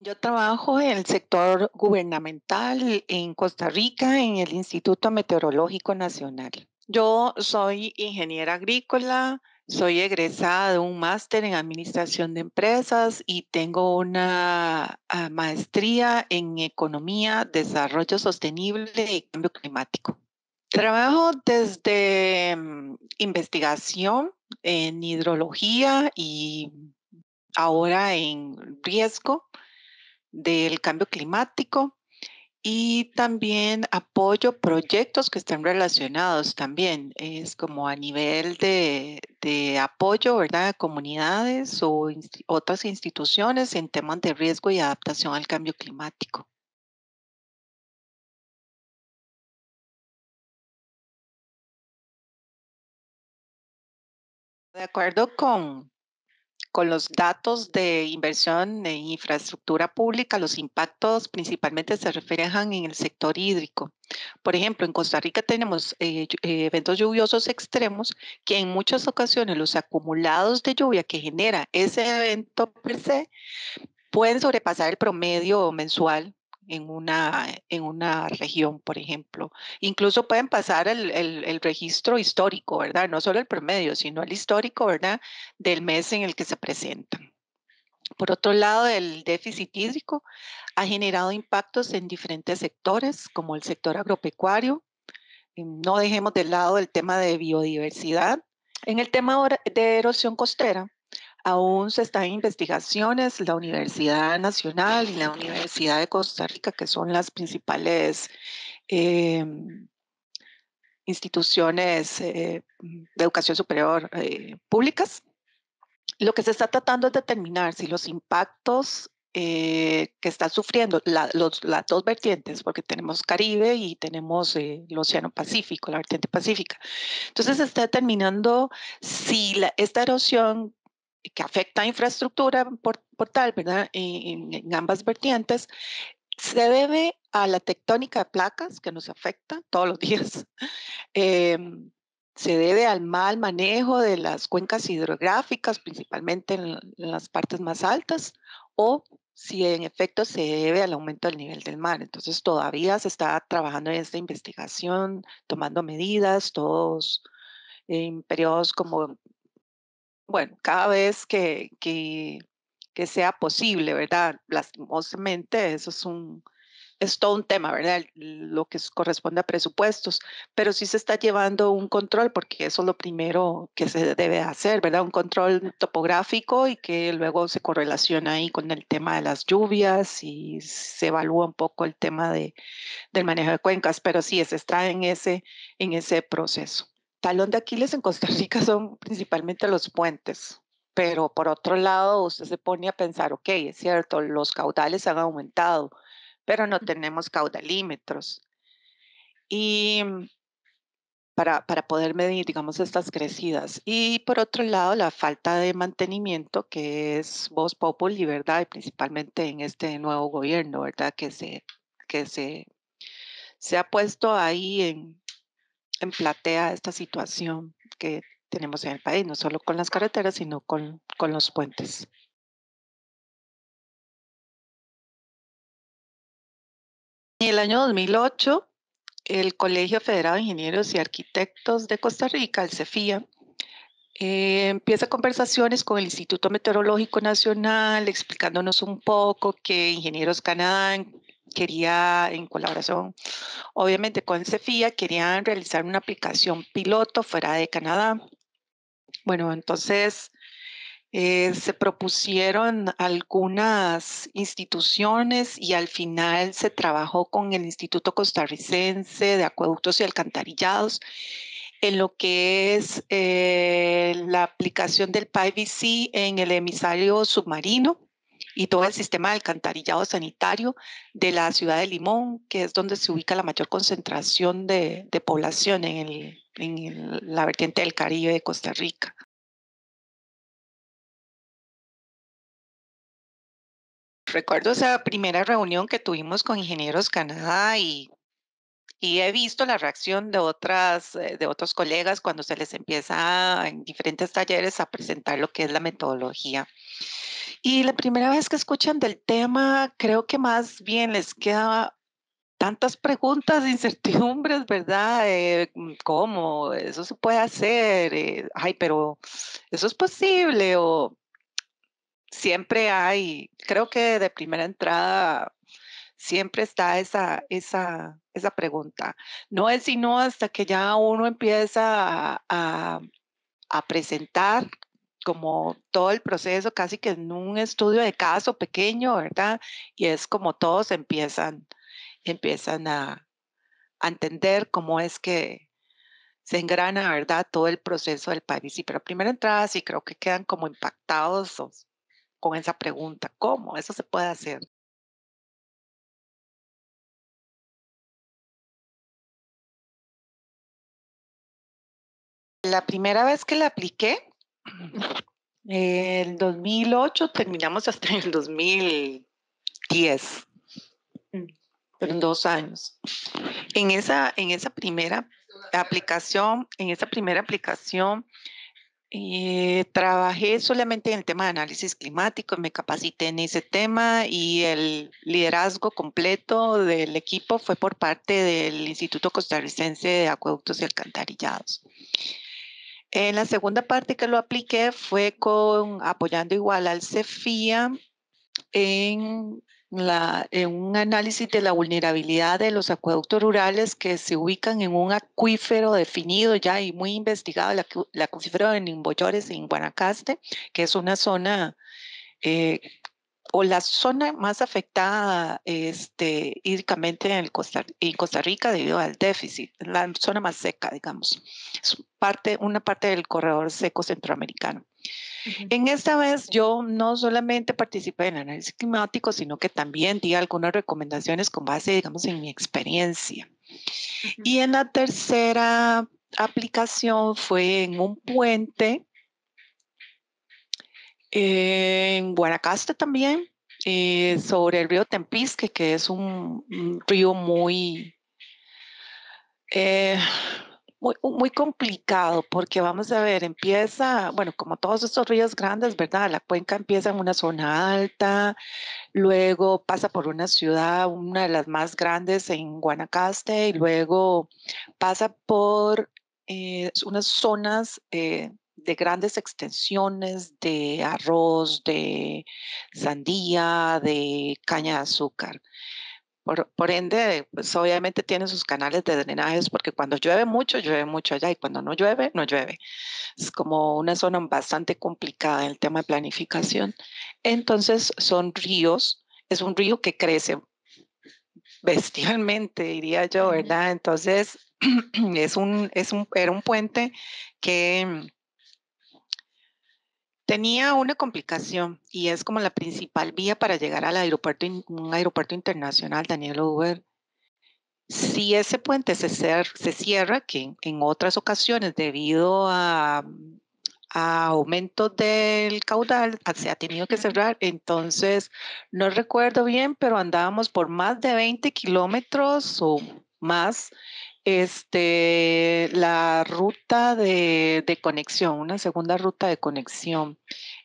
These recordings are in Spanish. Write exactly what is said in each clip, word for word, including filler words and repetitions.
Yo trabajo en el sector gubernamental en Costa Rica, en el Instituto Meteorológico Nacional. Yo soy ingeniera agrícola, soy egresada de un máster en administración de empresas y tengo una maestría en economía, desarrollo sostenible y cambio climático. Trabajo desde investigación en hidrología y ahora en riesgo del cambio climático y también apoyo proyectos que están relacionados también. Es como a nivel de, de apoyo, ¿verdad?, a comunidades o inst- otras instituciones en temas de riesgo y adaptación al cambio climático. De acuerdo con... Con los datos de inversión en infraestructura pública, los impactos principalmente se reflejan en el sector hídrico. Por ejemplo, en Costa Rica tenemos eh, eventos lluviosos extremos que en muchas ocasiones los acumulados de lluvia que genera ese evento per se pueden sobrepasar el promedio mensual en una, en una región, por ejemplo. Incluso pueden pasar el, el, el registro histórico, ¿verdad? No solo el promedio, sino el histórico, ¿verdad?, del mes en el que se presentan. Por otro lado, el déficit hídrico ha generado impactos en diferentes sectores, como el sector agropecuario. No dejemos de lado el tema de biodiversidad. En el tema de erosión costera, aún se están en investigaciones la Universidad Nacional y la Universidad de Costa Rica, que son las principales eh, instituciones eh, de educación superior eh, públicas. Lo que se está tratando es determinar si los impactos eh, que están sufriendo la, los, las dos vertientes, porque tenemos Caribe y tenemos eh, el Océano Pacífico, la vertiente pacífica. Entonces se está determinando si la, esta erosión que afecta a infraestructura por, por tal, ¿verdad?, en, en ambas vertientes, se debe a la tectónica de placas que nos afecta todos los días. Eh, se debe al mal manejo de las cuencas hidrográficas, principalmente en, en las partes más altas, o si en efecto se debe al aumento del nivel del mar. Entonces todavía se está trabajando en esta investigación, tomando medidas, todos en periodos como... Bueno, cada vez que, que, que sea posible, ¿verdad? Lastimosamente, eso es, un, es todo un tema, ¿verdad? Lo que corresponde a presupuestos, pero sí se está llevando un control, porque eso es lo primero que se debe hacer, ¿verdad? Un control topográfico y que luego se correlaciona ahí con el tema de las lluvias y se evalúa un poco el tema de, del manejo de cuencas, pero sí, se está en ese, en ese proceso. Talón de Aquiles en Costa Rica son principalmente los puentes, pero por otro lado usted se pone a pensar, ok, es cierto, los caudales han aumentado, pero no tenemos caudalímetros. Y para, para poder medir, digamos, estas crecidas. Y por otro lado, la falta de mantenimiento, que es vox populi, ¿verdad? Y principalmente en este nuevo gobierno, ¿verdad?, que se, que se, se ha puesto ahí en... en platea esta situación que tenemos en el país, no solo con las carreteras, sino con, con los puentes. En el año dos mil ocho, el Colegio Federal de Ingenieros y Arquitectos de Costa Rica, el CEFIA, eh, empieza conversaciones con el Instituto Meteorológico Nacional, explicándonos un poco que Ingenieros Canadá quería, en colaboración obviamente con CEFIA, querían realizar una aplicación piloto fuera de Canadá. Bueno, entonces eh, se propusieron algunas instituciones y al final se trabajó con el Instituto Costarricense de Acueductos y Alcantarillados en lo que es eh, la aplicación del P I E V C en el emisario submarino y todo el sistema de alcantarillado sanitario de la ciudad de Limón, que es donde se ubica la mayor concentración de, de población en, el, en el, la vertiente del Caribe de Costa Rica. Recuerdo esa primera reunión que tuvimos con Ingenieros Canadá y, y he visto la reacción de, otras, de otros colegas cuando se les empieza en diferentes talleres a presentar lo que es la metodología. Y la primera vez que escuchan del tema, creo que más bien les queda tantas preguntas, incertidumbres, ¿verdad? Eh, ¿Cómo? ¿Eso se puede hacer? Eh, ay, pero ¿eso es posible? O siempre hay, creo que de primera entrada siempre está esa, esa, esa pregunta. No es sino hasta que ya uno empieza a, a, a presentar como todo el proceso, casi que en un estudio de caso pequeño, ¿verdad? Y es como todos empiezan empiezan a, a entender cómo es que se engrana, ¿verdad?, todo el proceso del país. Y pero primera entrada sí creo que quedan como impactados o, con esa pregunta, ¿cómo? ¿Eso se puede hacer? La primera vez que la apliqué, el dos mil ocho, terminamos hasta el dos mil diez. Pero en dos años. En esa, en esa primera aplicación, en esa primera aplicación eh, trabajé solamente en el tema de análisis climático, me capacité en ese tema y el liderazgo completo del equipo fue por parte del Instituto Costarricense de Acueductos y Alcantarillados. En la segunda parte que lo apliqué fue con apoyando igual al CEFIA en... La, en un análisis de la vulnerabilidad de los acueductos rurales que se ubican en un acuífero definido ya y muy investigado, el, acu, el acuífero de Nimboyores en Guanacaste, que es una zona eh, o la zona más afectada este, hídricamente en, el Costa, en Costa Rica debido al déficit, la zona más seca, digamos, es parte, una parte del corredor seco centroamericano. En esta vez yo no solamente participé en el análisis climático, sino que también di algunas recomendaciones con base, digamos, en mi experiencia. Uh-huh. Y en la tercera aplicación fue en un puente, en Guanacaste también, eh, sobre el río Tempisque, que es un, un río muy... Eh, Muy, muy complicado porque vamos a ver, empieza, bueno, como todos estos ríos grandes, ¿verdad? La cuenca empieza en una zona alta, luego pasa por una ciudad, una de las más grandes en Guanacaste, y luego pasa por eh, unas zonas eh, de grandes extensiones de arroz, de sandía, de caña de azúcar. Por, por ende, pues obviamente tiene sus canales de drenajes porque cuando llueve mucho, llueve mucho allá y cuando no llueve, no llueve. Es como una zona bastante complicada en el tema de planificación. Entonces son ríos, es un río que crece bestialmente, diría yo, ¿verdad? Entonces es un, es un, era un puente que... Tenía una complicación y es como la principal vía para llegar al aeropuerto, un aeropuerto internacional, Daniel Oduber. Si ese puente se, cer se cierra, que en otras ocasiones debido a, a aumento del caudal se ha tenido que cerrar, entonces no recuerdo bien, pero andábamos por más de veinte kilómetros o más. Este, la ruta de, de conexión, una segunda ruta de conexión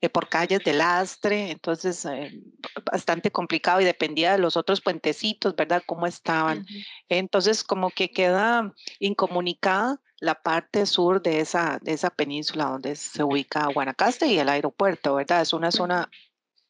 eh, por calles de lastre, entonces eh, bastante complicado y dependía de los otros puentecitos, ¿verdad? Cómo estaban. Uh-huh. Entonces como que queda incomunicada la parte sur de esa, de esa península donde se ubica Guanacaste y el aeropuerto, ¿verdad? Es una zona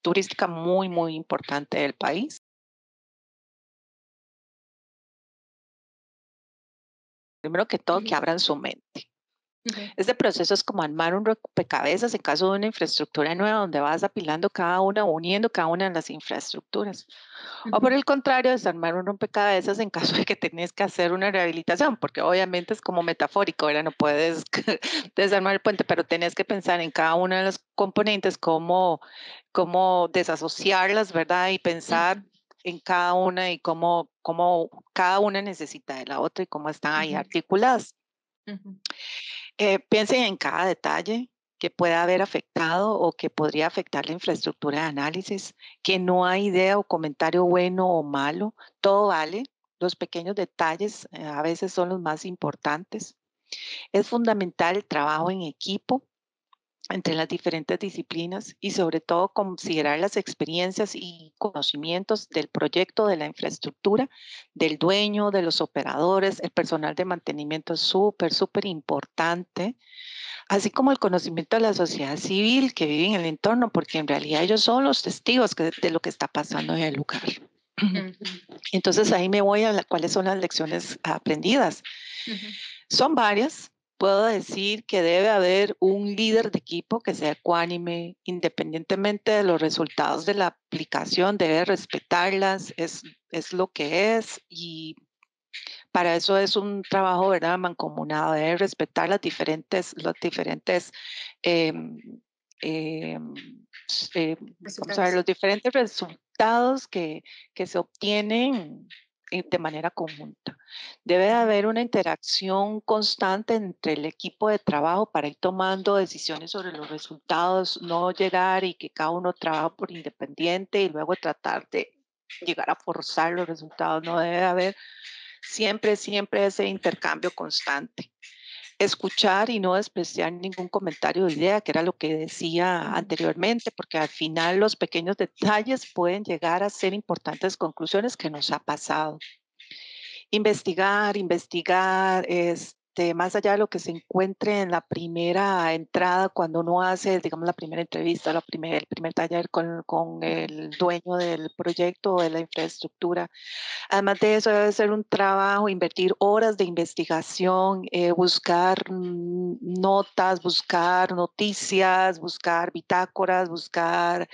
turística muy, muy importante del país. Primero que todo, que abran su mente. Okay. Este proceso es como armar un rompecabezas en caso de una infraestructura nueva donde vas apilando cada una, uniendo cada una de las infraestructuras. Uh-huh. O por el contrario, desarmar un rompecabezas en caso de que tenés que hacer una rehabilitación, porque obviamente es como metafórico, ¿verdad? No puedes desarmar el puente, pero tenés que pensar en cada una de las componentes, cómo, cómo desasociarlas, ¿verdad? Y pensar... Uh-huh. en cada una y cómo, cómo cada una necesita de la otra y cómo están ahí uh-huh. articuladas. Uh-huh. Eh, piensen en cada detalle que pueda haber afectado o que podría afectar la infraestructura de análisis, que no hay idea o comentario bueno o malo, todo vale. Los pequeños detalles eh, a veces son los más importantes. Es fundamental el trabajo en equipo. entre las diferentes disciplinas y sobre todo considerar las experiencias y conocimientos del proyecto, de la infraestructura, del dueño, de los operadores, el personal de mantenimiento es súper, súper importante, así como el conocimiento de la sociedad civil que vive en el entorno, porque en realidad ellos son los testigos que, de lo que está pasando en el lugar. Entonces ahí me voy a la, cuáles son las lecciones aprendidas. Uh-huh. Son varias. Puedo decir que debe haber un líder de equipo que sea ecuánime, independientemente de los resultados de la aplicación, debe respetarlas, es, es lo que es, y para eso es un trabajo, ¿verdad?, mancomunado, debe respetar las diferentes, los diferentes, eh, eh, eh, vamos a ver, los diferentes resultados que, que se obtienen de manera conjunta. Debe haber una interacción constante entre el equipo de trabajo para ir tomando decisiones sobre los resultados, no llegar y que cada uno trabaje por independiente y luego tratar de llegar a forzar los resultados. No, debe haber siempre, siempre ese intercambio constante. Escuchar y no despreciar ningún comentario o idea, que era lo que decía anteriormente, porque al final los pequeños detalles pueden llegar a ser importantes conclusiones que nos ha pasado. Investigar, investigar, este, más allá de lo que se encuentre en la primera entrada, cuando uno hace, digamos, la primera entrevista, la primer, el primer taller con, con el dueño del proyecto o de la infraestructura. Además de eso, debe ser un trabajo, invertir horas de investigación, eh, buscar notas, buscar noticias, buscar bitácoras, buscar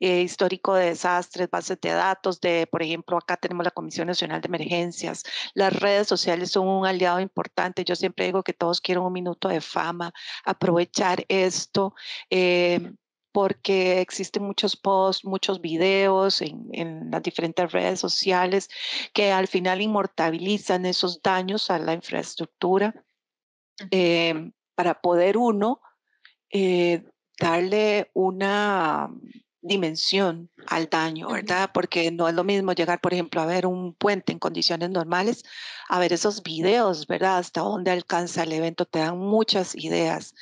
eh, histórico de desastres, bases de datos, de, por ejemplo, acá tenemos la Comisión Nacional de Emergencias. Las redes sociales son un aliado importante. Yo siempre digo que todos quieren un minuto de fama, aprovechar esto, eh, porque existen muchos posts, muchos videos en, en las diferentes redes sociales que al final inmortalizan esos daños a la infraestructura eh, para poder uno eh, darle una dimensión al daño, ¿verdad? Porque no es lo mismo llegar, por ejemplo, a ver un puente en condiciones normales, a ver esos videos, ¿verdad? Hasta dónde alcanza el evento, te dan muchas ideas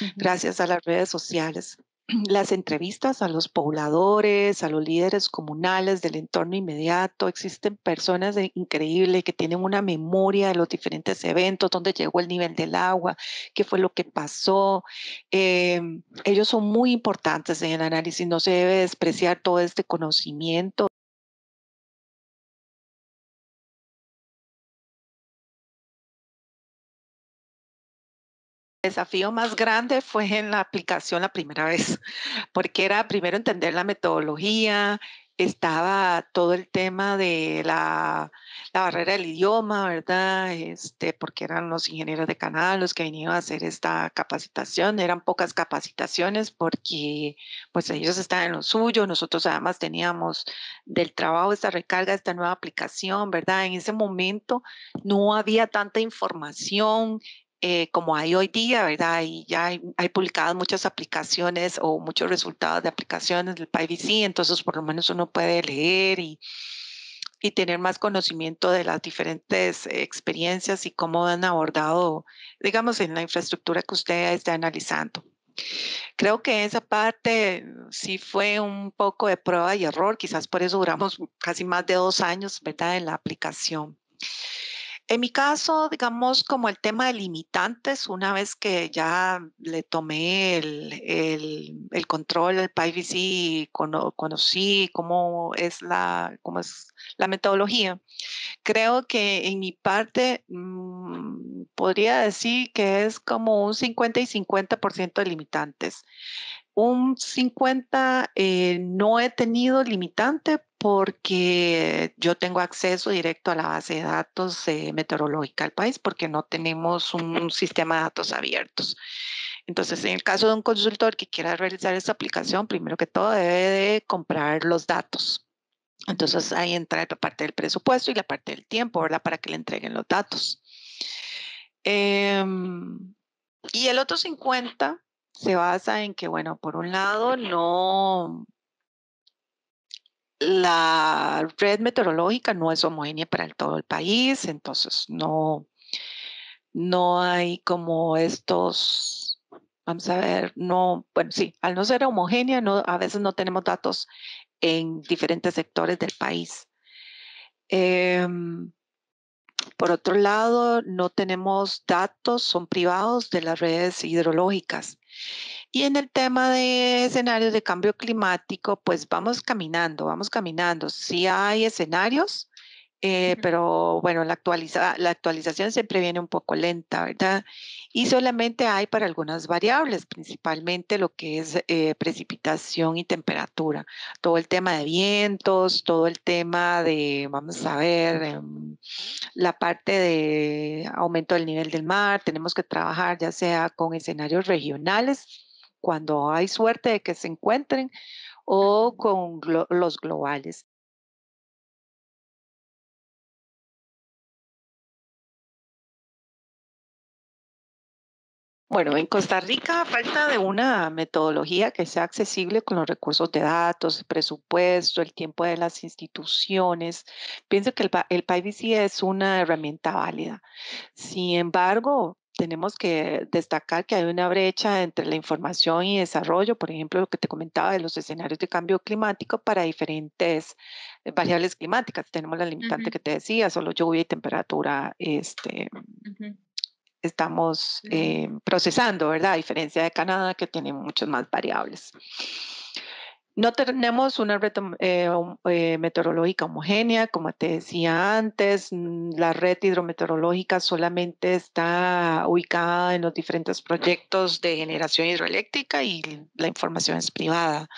uh-huh. gracias a las redes sociales. Las entrevistas a los pobladores, a los líderes comunales del entorno inmediato. Existen personas increíbles que tienen una memoria de los diferentes eventos, dónde llegó el nivel del agua, qué fue lo que pasó. Eh, ellos son muy importantes en el análisis. No se debe despreciar todo este conocimiento. El desafío más grande fue en la aplicación la primera vez, porque era primero entender la metodología, estaba todo el tema de la, la barrera del idioma, ¿verdad? Este, porque eran los ingenieros de Canadá los que venían a hacer esta capacitación, eran pocas capacitaciones porque pues ellos estaban en lo suyo, nosotros además teníamos del trabajo esta recarga, esta nueva aplicación, ¿verdad? En ese momento no había tanta información Eh, como hay hoy día, ¿verdad? Y ya hay, hay publicadas muchas aplicaciones o muchos resultados de aplicaciones del P I E V C, entonces por lo menos uno puede leer y, y tener más conocimiento de las diferentes experiencias y cómo han abordado, digamos, en la infraestructura que usted está analizando. Creo que esa parte sí fue un poco de prueba y error, quizás por eso duramos casi más de dos años, ¿verdad?, en la aplicación. En mi caso, digamos, como el tema de limitantes, una vez que ya le tomé el, el, el control del P I E V C, cono, conocí cómo es, la, cómo es la metodología, creo que en mi parte mmm, podría decir que es como un cincuenta y cincuenta por ciento de limitantes. Un cincuenta por ciento eh, no he tenido limitante porque yo tengo acceso directo a la base de datos eh, meteorológica del país porque no tenemos un, un sistema de datos abiertos. Entonces, en el caso de un consultor que quiera realizar esta aplicación, primero que todo debe de comprar los datos. Entonces, ahí entra la parte del presupuesto y la parte del tiempo, ¿verdad? Para que le entreguen los datos. Eh, y el otro cincuenta por ciento se basa en que, bueno, por un lado, no, la red meteorológica no es homogénea para todo el país, entonces no, no hay como estos Vamos a ver, no, bueno, sí, al no ser homogénea, no, a veces no tenemos datos en diferentes sectores del país. Eh, por otro lado, no tenemos datos, son privados de las redes hidrológicas. Y en el tema de escenarios de cambio climático, pues vamos caminando, vamos caminando. Sí hay escenarios, eh, pero bueno, la, actualiza, la actualización siempre viene un poco lenta, ¿verdad? Y solamente hay para algunas variables, principalmente lo que es eh, precipitación y temperatura. Todo el tema de vientos, todo el tema de, vamos a ver, eh, la parte de aumento del nivel del mar. Tenemos que trabajar ya sea con escenarios regionales, cuando hay suerte de que se encuentren, o con glo- los globales. Bueno, en Costa Rica, a falta de una metodología que sea accesible con los recursos de datos, el presupuesto, el tiempo de las instituciones, pienso que el, el P I E V C es una herramienta válida. Sin embargo, tenemos que destacar que hay una brecha entre la información y desarrollo, por ejemplo, lo que te comentaba de los escenarios de cambio climático para diferentes variables climáticas. Tenemos la limitante uh-huh. que te decía, solo lluvia y temperatura. Este, uh-huh. Estamos uh-huh. eh, procesando, ¿verdad? A diferencia de Canadá, que tiene muchas más variables. No tenemos una red eh, eh, meteorológica homogénea, como te decía antes. La red hidrometeorológica solamente está ubicada en los diferentes proyectos de generación hidroeléctrica y la información es privada.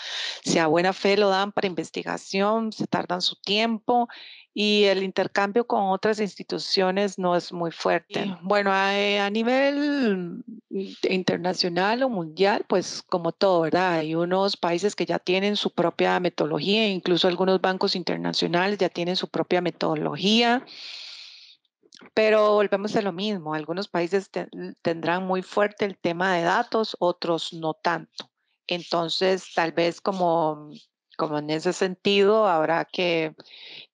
Si a buena fe lo dan para investigación, se tardan su tiempo y el intercambio con otras instituciones no es muy fuerte. Sí. Bueno, a, a nivel internacional o mundial, pues como todo, ¿verdad? Hay unos países que ya tienen su propia metodología, incluso algunos bancos internacionales ya tienen su propia metodología, pero volvemos a lo mismo, algunos países te, tendrán muy fuerte el tema de datos, otros no tanto. Entonces, tal vez como, como en ese sentido habrá que,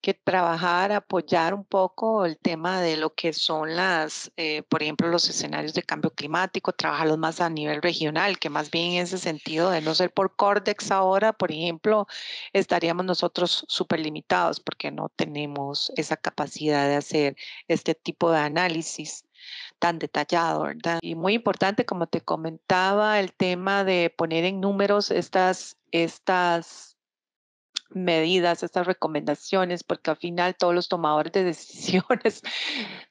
que trabajar, apoyar un poco el tema de lo que son las, eh, por ejemplo, los escenarios de cambio climático, trabajarlos más a nivel regional, que más bien en ese sentido de no ser por Córdex ahora, por ejemplo, estaríamos nosotros súper limitados porque no tenemos esa capacidad de hacer este tipo de análisis tan detallado, ¿verdad? Y muy importante, como te comentaba, el tema de poner en números estas, estas medidas, estas recomendaciones, porque al final todos los tomadores de decisiones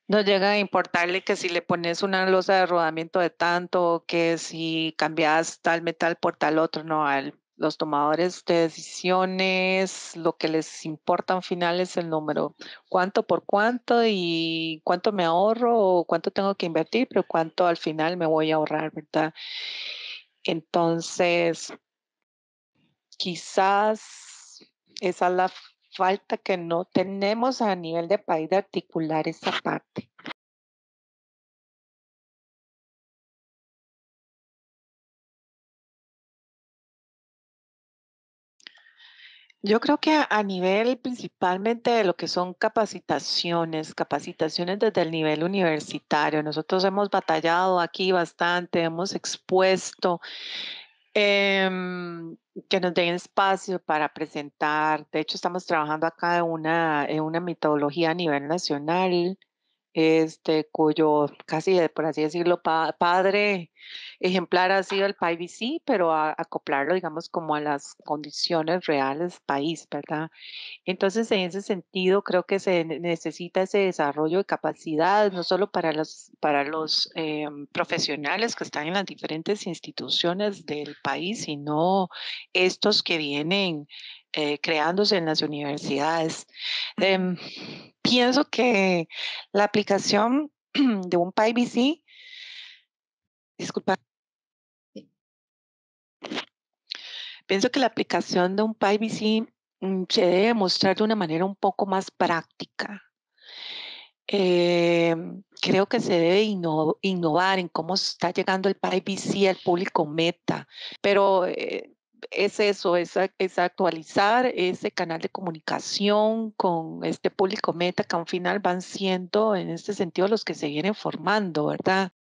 no llegan a importarle que si le pones una losa de rodamiento de tanto, que si cambias tal metal por tal otro, no, a los tomadores de decisiones lo que les importa al final es el número, cuánto por cuánto y cuánto me ahorro o cuánto tengo que invertir, pero cuánto al final me voy a ahorrar, ¿verdad? Entonces, quizás esa es la falta que no tenemos a nivel de país de articular esa parte. Yo creo que a nivel principalmente de lo que son capacitaciones, capacitaciones desde el nivel universitario. Nosotros hemos batallado aquí bastante, hemos expuesto Eh, que nos den espacio para presentar. De hecho, estamos trabajando acá en una, en una metodología a nivel nacional, este, cuyo casi, por así decirlo, pa padre ejemplar ha sido el P I E V C, pero a, acoplarlo, digamos, como a las condiciones reales país, ¿verdad? Entonces, en ese sentido, creo que se necesita ese desarrollo de capacidades, no solo para los, para los eh, profesionales que están en las diferentes instituciones del país, sino estos que vienen Eh, creándose en las universidades. Eh, pienso que la aplicación de un P I E V C, disculpa, pienso que la aplicación de un P I E V C mm, se debe mostrar de una manera un poco más práctica. Eh, creo que se debe inno, innovar en cómo está llegando el P I E V C al público meta, pero eh, es eso, es, es actualizar ese canal de comunicación con este público meta que al final van siendo, en este sentido, los que se vienen formando, ¿verdad?